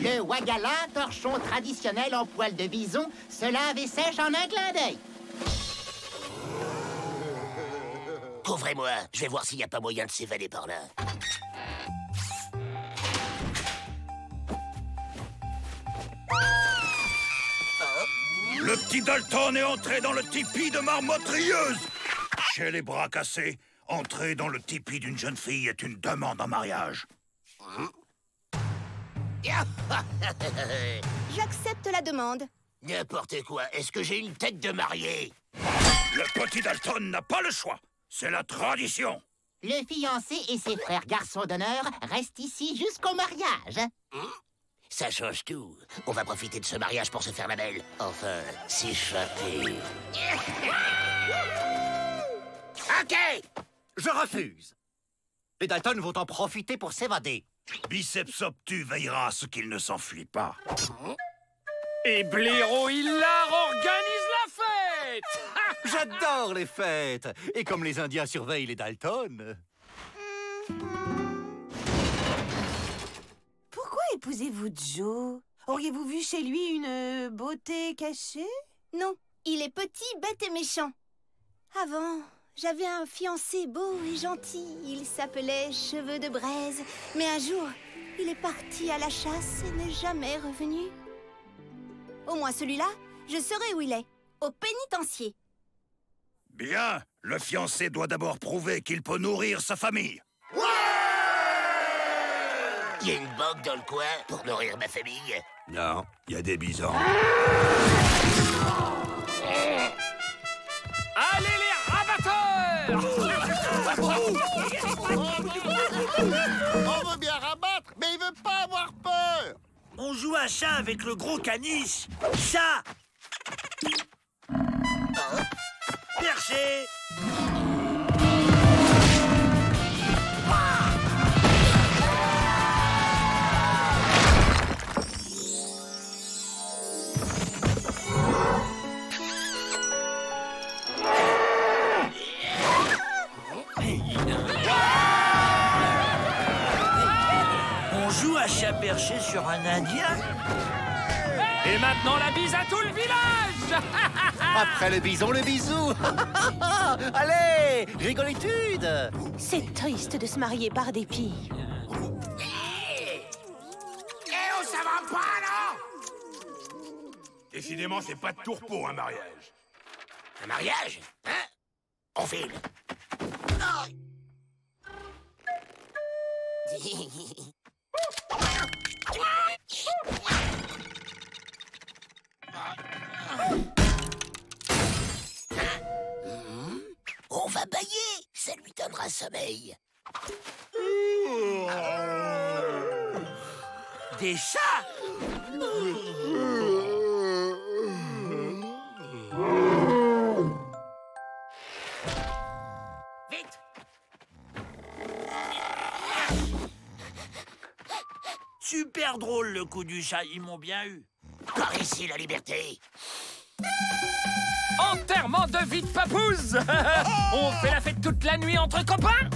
Le wagala, torchon traditionnel en poil de bison, se lave et sèche en un clin d'œil. Couvrez-moi, je vais voir s'il n'y a pas moyen de s'évader par là. Le petit Dalton est entré dans le tipi de Marmotrieuse. J'ai les bras cassés, entrer dans le tipi d'une jeune fille est une demande en mariage. J'accepte la demande. N'importe quoi, est-ce que j'ai une tête de mariée? Le petit Dalton n'a pas le choix, c'est la tradition. Le fiancé et ses frères garçons d'honneur restent ici jusqu'au mariage. Ça change tout. On va profiter de ce mariage pour se faire la belle. Enfin, s'échapper. OK! Je refuse. Les Dalton vont en profiter pour s'évader. Biceps obtus veillera à ce qu'il ne s'enfuit pas. Et Blaireau Hilar organise la fête! J'adore les fêtes. Et comme les Indiens surveillent les Dalton... Épousez-vous Joe? Auriez-vous vu chez lui une beauté cachée? Non, il est petit, bête et méchant. Avant, j'avais un fiancé beau et gentil. Il s'appelait Cheveux de Braise. Mais un jour, il est parti à la chasse et n'est jamais revenu. Au moins celui-là, je saurai où il est. Au pénitencier. Bien, le fiancé doit d'abord prouver qu'il peut nourrir sa famille. Il y a une banque dans le coin pour nourrir ma famille? Non, il y a des bisons. Allez les rabatteurs! On veut bien rabattre, mais il veut pas avoir peur! On joue à chat avec le gros caniche. Chat! Perché! Chat perché sur un Indien. Hey! Et maintenant la bise à tout le village. Après le bison, le bisou. Allez, rigolitude. C'est triste de se marier par dépit. Hey! Hey, on s'en va pas, non? Décidément, c'est pas de tour pour un mariage. Un mariage? Hein? On file. Oh. On va bailler, ça lui donnera sommeil. Des chats? Vite! Super drôle le coup du chat, ils m'ont bien eu. Par ici, la liberté. Enterrement de vie de papouze. On fait la fête toute la nuit entre copains.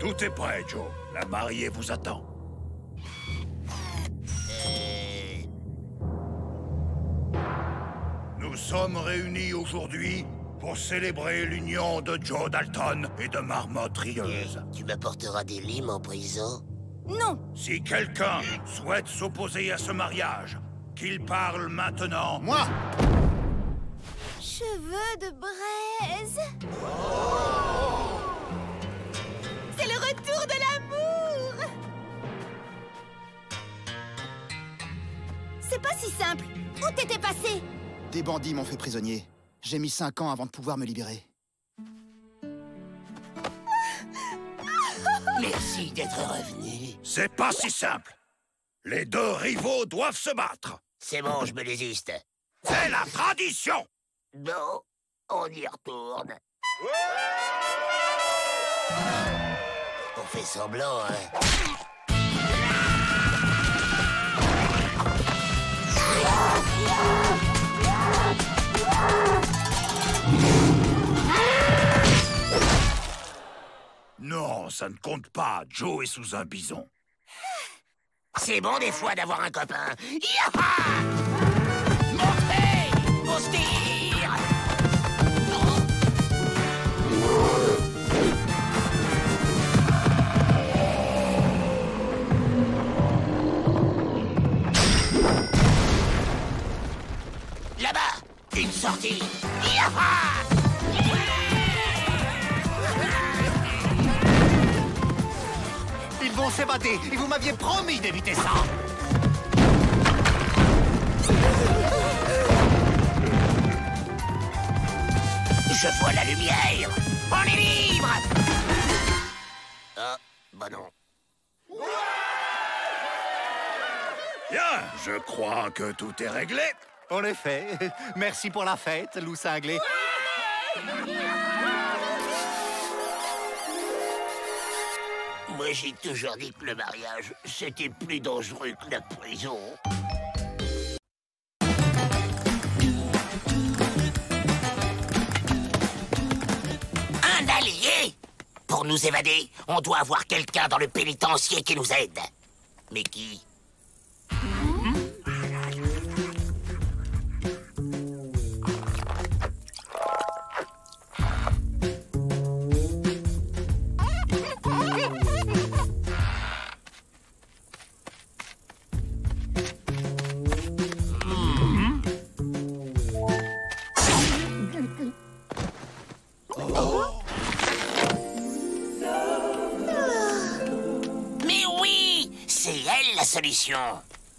Tout est prêt, Joe. La mariée vous attend. Nous sommes réunis aujourd'hui pour célébrer l'union de Joe Dalton et de Marmotrieuse. Tu m'apporteras des limes en prison? Non. Si quelqu'un souhaite s'opposer à ce mariage, qu'il parle maintenant. Moi. Cheveux de Braise. Oh! C'est le retour de l'amour! C'est pas si simple. Où t'étais passé? Des bandits m'ont fait prisonnier. J'ai mis 5 ans avant de pouvoir me libérer. Merci d'être revenu. C'est pas si simple. Les deux rivaux doivent se battre. C'est bon, je me déguste. C'est la tradition. Bon, on y retourne. On fait semblant, hein. Non, ça ne compte pas. Joe est sous un bison. C'est bon des fois d'avoir un copain. Yaha! Montez! On se tire! Là-bas! Une sortie! Yaha! Ils vont s'évader et vous m'aviez promis d'éviter ça. Je vois la lumière. On est libre. Ah, bah non. Bien, je crois que tout est réglé. En effet. Merci pour la fête, loup cinglé. Moi, j'ai toujours dit que le mariage, c'était plus dangereux que la prison. Un allié! Pour nous évader, on doit avoir quelqu'un dans le pénitencier qui nous aide. Mais qui?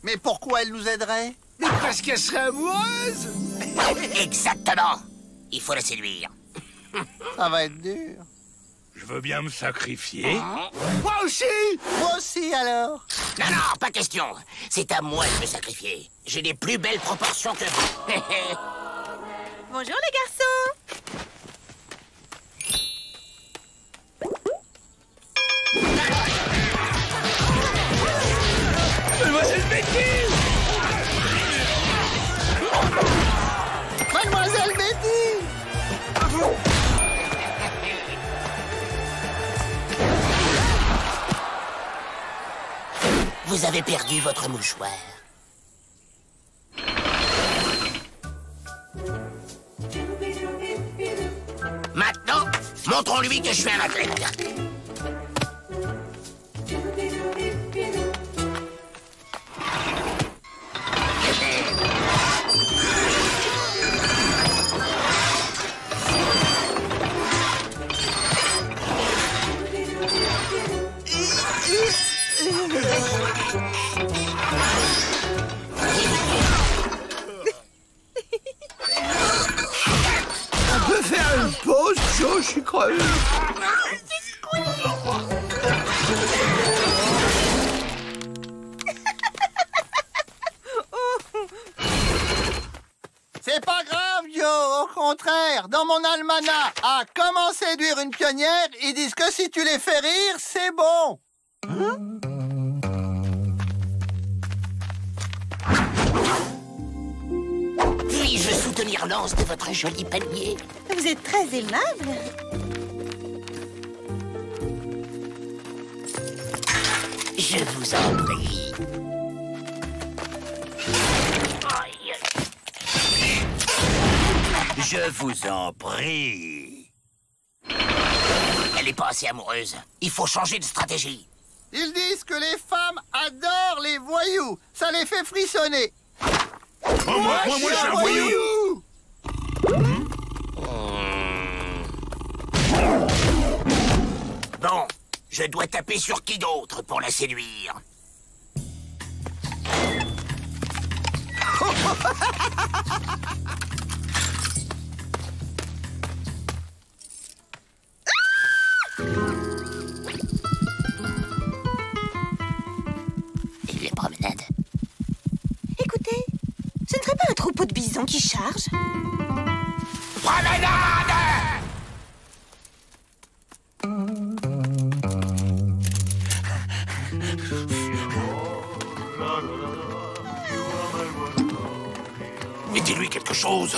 Mais pourquoi elle nous aiderait? Mais parce qu'elle serait amoureuse. Exactement. Il faut la séduire. Ça va être dur. Je veux bien me sacrifier. Moi aussi. Moi aussi, alors. Non, non, pas question. C'est à moi de me sacrifier. J'ai des plus belles proportions que vous. Bonjour les garçons. Mademoiselle Betty! À vous! Vous avez perdu votre mouchoir. Maintenant, montrons-lui que je suis un athlète. Je suis crevé. C'est pas grave, Joe. Au contraire, dans mon almanach, à comment séduire une pionnière, ils disent que si tu les fais rire, c'est bon. Hein? Puis-je soutenir l'anse de votre joli panier? Vous êtes très aimable. Je vous en prie. Aïe. Je vous en prie. Elle n'est pas assez amoureuse. Il faut changer de stratégie. Ils disent que les femmes adorent les voyous. Ça les fait frissonner. Oh, moi, je suis un voyou. Bon, je dois taper sur qui d'autre pour la séduire? Et les promenades? Écoutez, de bison qui charge. Promenade! Mais dis-lui quelque chose.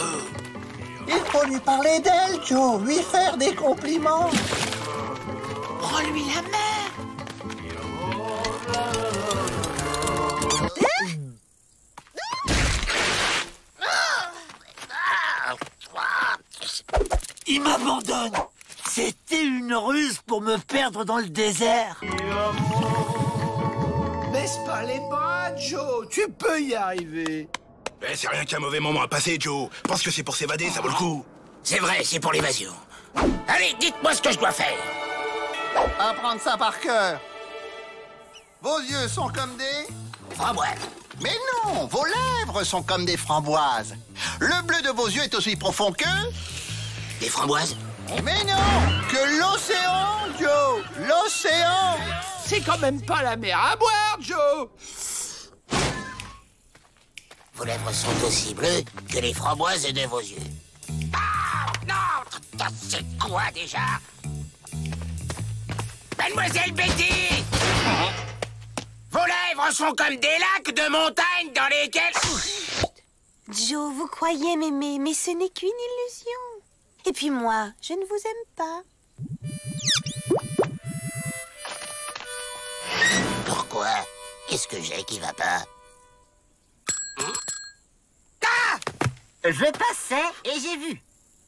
Il faut lui parler d'elle, Joe, lui faire des compliments. Prends-lui la main. Il m'abandonne. C'était une ruse pour me perdre dans le désert. Baisse pas les bras, Joe. Tu peux y arriver. Ben, c'est rien qu'un mauvais moment à passer, Joe. Pense que c'est pour s'évader, ça vaut le coup. C'est vrai, c'est pour l'évasion. Allez, dites-moi ce que je dois faire. Apprendre ça par cœur. Vos yeux sont comme des... framboises. Mais non, vos lèvres sont comme des framboises. Le bleu de vos yeux est aussi profond que... des framboises. Mais non, que l'océan, Joe. L'océan. C'est quand même pas la mer à boire, Joe. Vos lèvres sont aussi bleues que les framboises de vos yeux. Ah non, c'est quoi déjà? Mademoiselle Betty, vos lèvres sont comme des lacs de montagne dans lesquels... Joe, vous croyez m'aimer, mais ce n'est qu'une illusion. Et puis moi, je ne vous aime pas. Pourquoi? Qu'est-ce que j'ai qui va pas? Ah! Je passais et j'ai vu.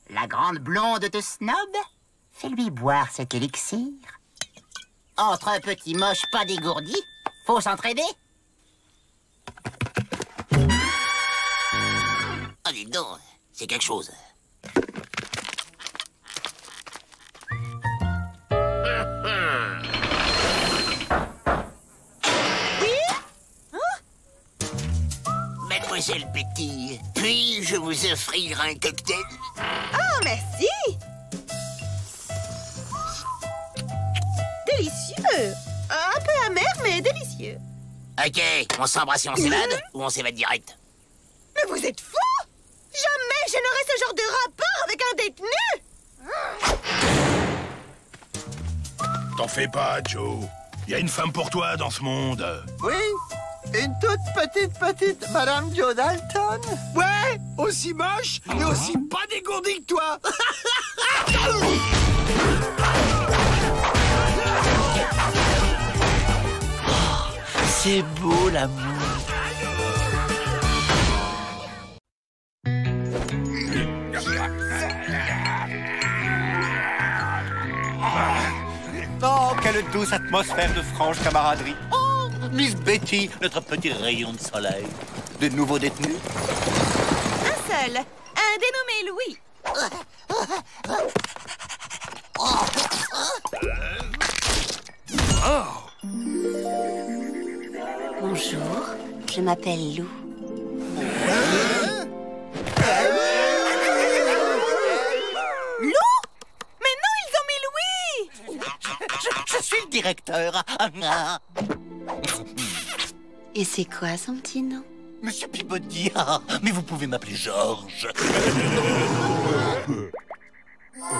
La grande blonde te snob. Fais-lui boire cet élixir. Entre un petit moche pas dégourdi, faut s'entraider. Ah, dis donc, c'est quelque chose. Mademoiselle Betty, puis-je vous offrir un cocktail? Oh, merci! Délicieux! Un peu amer, mais délicieux. Ok, on s'embrasse et on s'évade, ou on s'évade direct? Mais vous êtes fous! Jamais je n'aurai ce genre de rapport avec un détenu! T'en fais pas, Joe. Il y a une femme pour toi dans ce monde. Oui? Une toute petite Madame Joe Dalton. Ouais, aussi moche et aussi pas dégourdie que toi. C'est beau l'amour. Oh, quelle douce atmosphère de franche camaraderie. Miss Betty, notre petit rayon de soleil. De nouveaux détenus? Un seul, un dénommé Louis. Bonjour, je m'appelle Lou. Lou? Mais non, ils ont mis Louis! Je suis le directeur. Et c'est quoi son petit nom? Monsieur Peabody, ah, mais vous pouvez m'appeler Georges. Ah,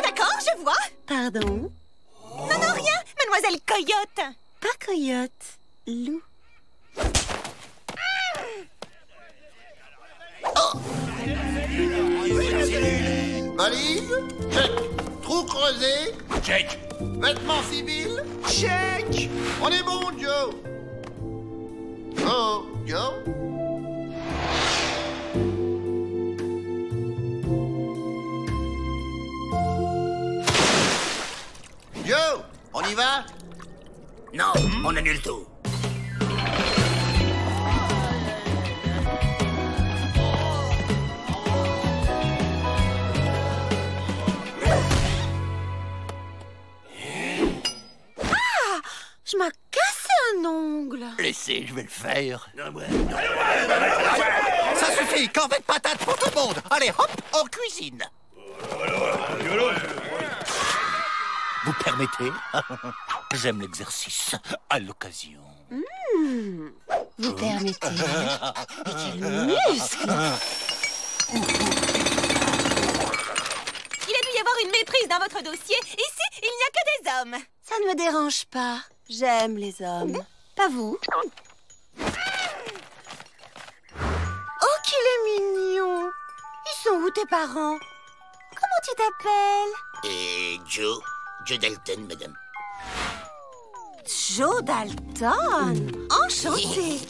d'accord, je vois. Pardon? Non, non, rien, mademoiselle Coyote. Pas Coyote, Lou. Oh! Valise? Check. Trou creusé? Check. Vêtements civils? Check! On est bon, Joe! Oh, Joe? Joe, on y va? Non, on annule tout. Je m'ai cassé un ongle. Laissez, je vais le faire. Ça suffit, corvée de patates pour tout le monde. Allez, hop, en cuisine. Vous permettez? J'aime l'exercice à l'occasion. Vous permettez. Mais quel muscle! Il a dû y avoir une méprise dans votre dossier. Ici, il n'y a que des hommes. Ça ne me dérange pas. J'aime les hommes. Pas vous. Oh, qu'il est mignon! Ils sont où tes parents? Comment tu t'appelles? Joe. Joe Dalton, madame. Joe Dalton? Enchanté!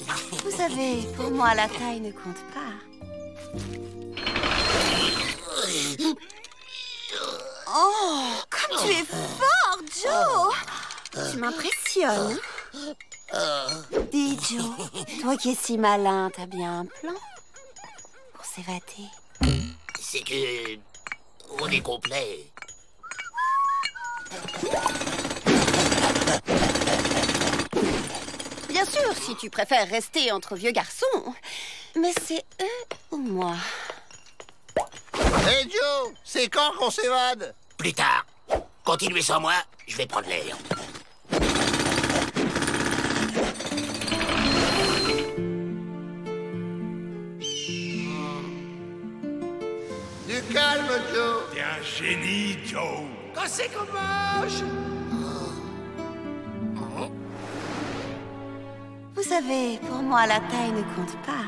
Vous savez, pour moi, la taille ne compte pas. Oh, comme tu es fort, Joe! Tu m'impressionnes. Dis, Joe, toi qui es si malin, t'as bien un plan pour s'évader? C'est que... on est complet. Bien sûr, si tu préfères rester entre vieux garçons. Mais c'est eux ou moi? Hey Joe, c'est quand qu'on s'évade? Plus tard. Continuez sans moi, je vais prendre l'air. Du calme, Joe. T'es un génie, Joe. Quand c'est qu'on mange? Vous savez, pour moi, la taille ne compte pas.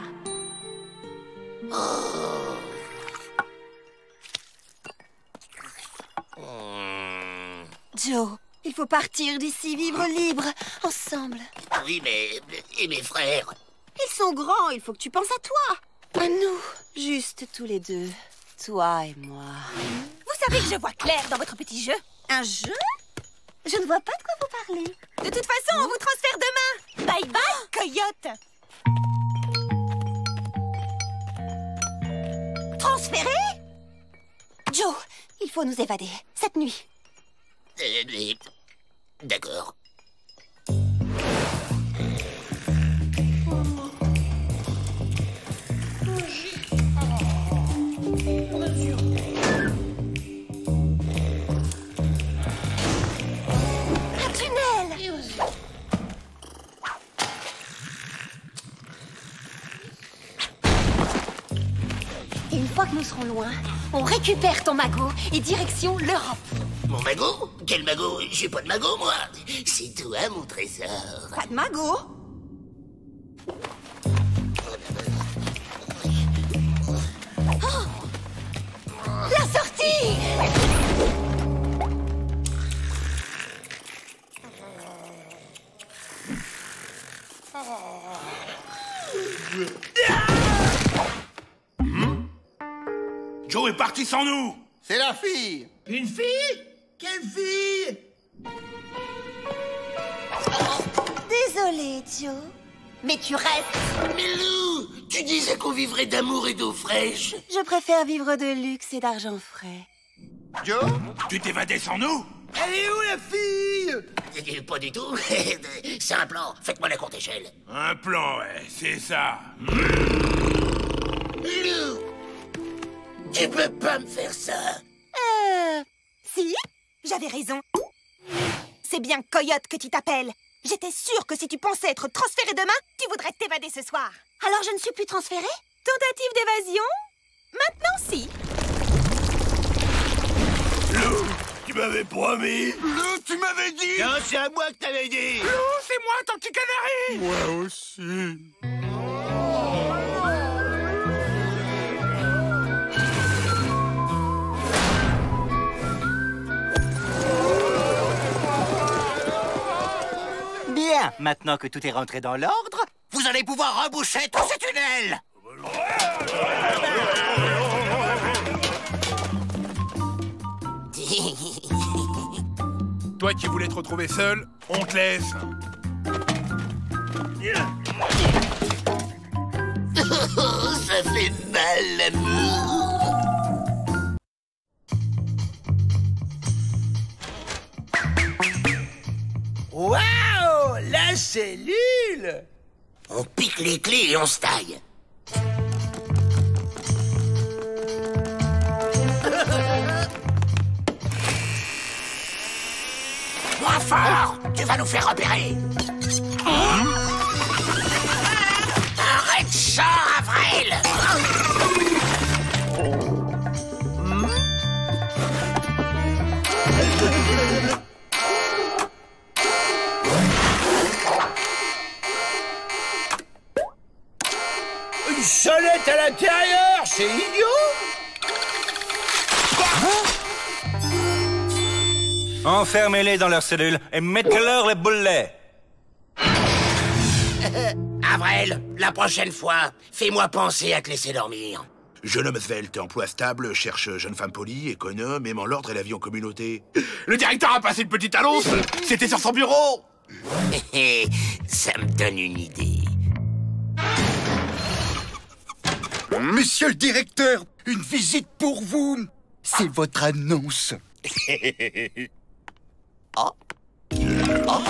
Joe, il faut partir d'ici, vivre libre, ensemble. Oui, mais... et mes frères? Ils sont grands, il faut que tu penses à toi. À nous, juste tous les deux, toi et moi. Vous savez que je vois clair dans votre petit jeu. Un jeu? Je ne vois pas de quoi vous parlez. De toute façon, on vous transfère demain. Bye bye, Coyote. Transféré? Joe, il faut nous évader, cette nuit. D'accord. Une fois que nous serons loin, on récupère ton magot et direction l'Europe. Mon magot? Quel magot? J'ai pas de magot, moi. C'est toi, mon trésor. Pas de magot? Oh! La sortie! Joe est parti sans nous! C'est la fille! Une fille? Quelle fille? Désolé, Joe, mais tu restes! Mais Lou, tu disais qu'on vivrait d'amour et d'eau fraîche! Je préfère vivre de luxe et d'argent frais. Joe? Tu t'évadais sans nous? Elle est où, la fille? Pas du tout. C'est un plan. Faites-moi la courte échelle. Un plan, ouais, c'est ça. Lou! Tu peux pas me faire ça. Si, j'avais raison. C'est bien Coyote que tu t'appelles. J'étais sûre que si tu pensais être transféré demain, tu voudrais t'évader ce soir. Alors je ne suis plus transférée? Tentative d'évasion? Maintenant, si. Lou, tu m'avais promis. Lou, tu m'avais dit. Non, c'est à moi que t'avais dit. Lou, c'est moi, ton petit canari. Moi aussi. Bien, maintenant que tout est rentré dans l'ordre, vous allez pouvoir reboucher tous ces tunnels. Toi qui voulais te retrouver seul, on te laisse. Ça fait mal, l'amour. Waouh! La cellule! On pique les clés et on se taille. Moins fort! Tu vas nous faire repérer. méchant, Avrell! Une solette à l'intérieur, c'est idiot! Enfermez-les dans leur cellule et mettez-leur les boulets. Avrell, la prochaine fois, fais-moi penser à te laisser dormir. Jeune homme svelte, emploi stable, cherche jeune femme polie, économe, aimant l'ordre et la vie en communauté. Le directeur a passé une petite annonce, c'était sur son bureau. Ça me donne une idée. Monsieur le directeur, une visite pour vous. C'est votre annonce. Oh. Oh.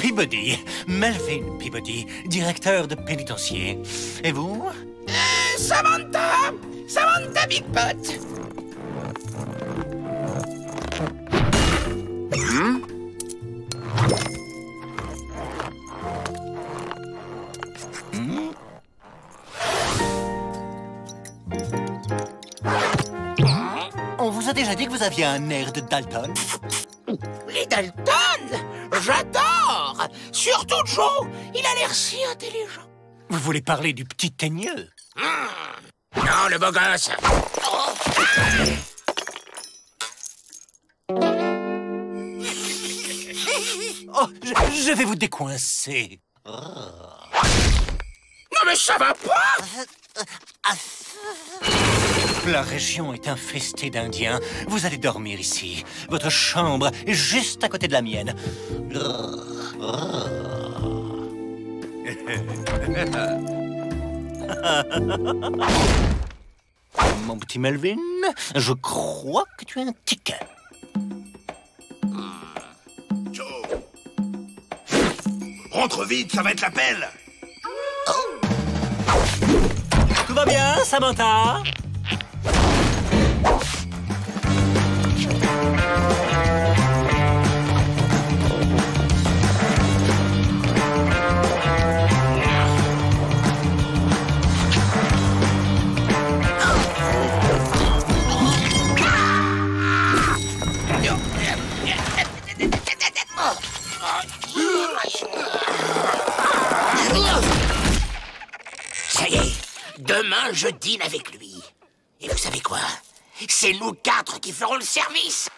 Peabody, Melvin Peabody, directeur de pénitencier. Et vous? Samantha Bigfoot. On vous a déjà dit que vous aviez un air de Dalton? Les Dalton? J'adore! Surtout Joe! Il a l'air si intelligent. Vous voulez parler du petit teigneux? Non, le beau gosse. Oh. Ah. Oh, je vais vous décoincer. Oh. Non mais ça va pas! La région est infestée d'Indiens. Vous allez dormir ici. Votre chambre est juste à côté de la mienne. Mon petit Melvin, je crois que tu as un ticket. Joe, rentre vite, ça va être l'appel. Tout va bien, Samantha? Ça y est, demain je dîne avec lui. Et vous savez quoi? C'est nous quatre qui ferons le service.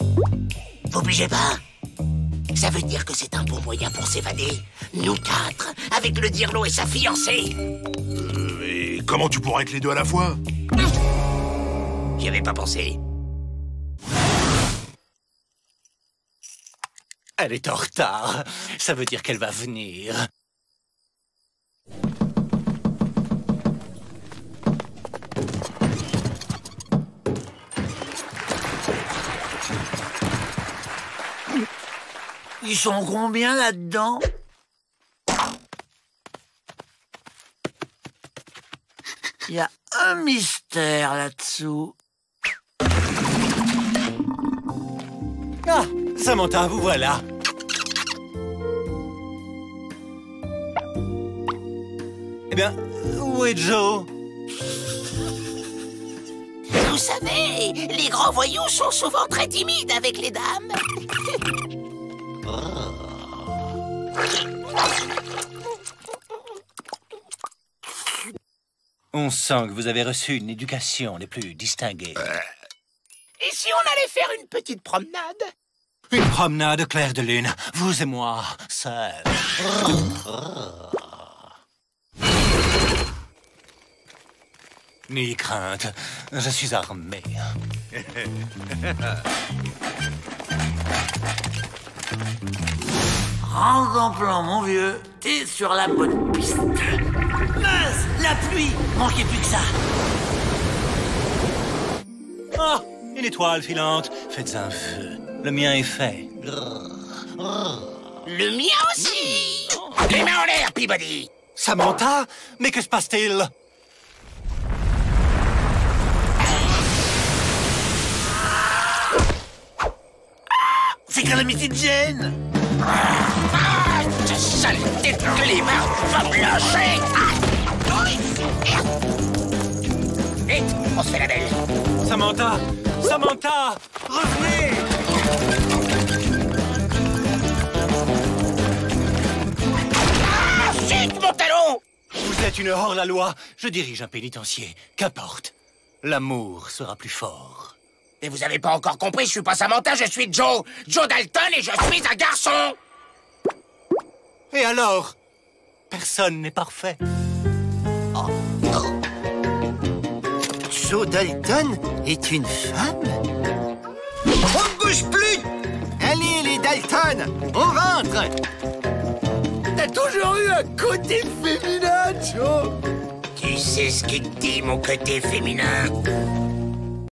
Vous obligez pas? Ça veut dire que c'est un bon moyen pour s'évader. Nous quatre, avec le dirlo et sa fiancée. Et comment tu pourrais être les deux à la fois? J'y avais pas pensé. Elle est en retard. Ça veut dire qu'elle va venir. Ils sont combien là-dedans? Il y a un mystère là-dessous. Ah, Samantha, vous voilà. Eh bien, où est Joe? Vous savez, les grands voyous sont souvent très timides avec les dames. On sent que vous avez reçu une éducation des plus distinguées. Et si on allait faire une petite promenade? Une promenade au clair de lune, vous et moi, seuls. N'ayez crainte, je suis armé. Rentre en plan, mon vieux. T'es sur la bonne piste. Mince, la pluie. Manquez plus que ça. Ah, oh, une étoile filante. Faites un feu. Le mien est fait. Le mien aussi. Les mains en l'air, Peabody. Samantha, mais que se passe-t-il? C'est Calamity Jane. Ah, cette saleté de clébard va blancher. Vite, on se fait la belle. Samantha, Samantha, revenez. Ah, chut, mon talon. Vous êtes une hors-la-loi. Je dirige un pénitencier. Qu'importe. L'amour sera plus fort. Mais vous avez pas encore compris, je suis pas Samantha, je suis Joe. Joe Dalton et je suis un garçon. Et alors? Personne n'est parfait. Oh. Joe Dalton est une femme? On bouge plus! Allez, les Dalton, on rentre! T'as toujours eu un côté féminin, Joe! Tu sais ce qu'il dit, mon côté féminin?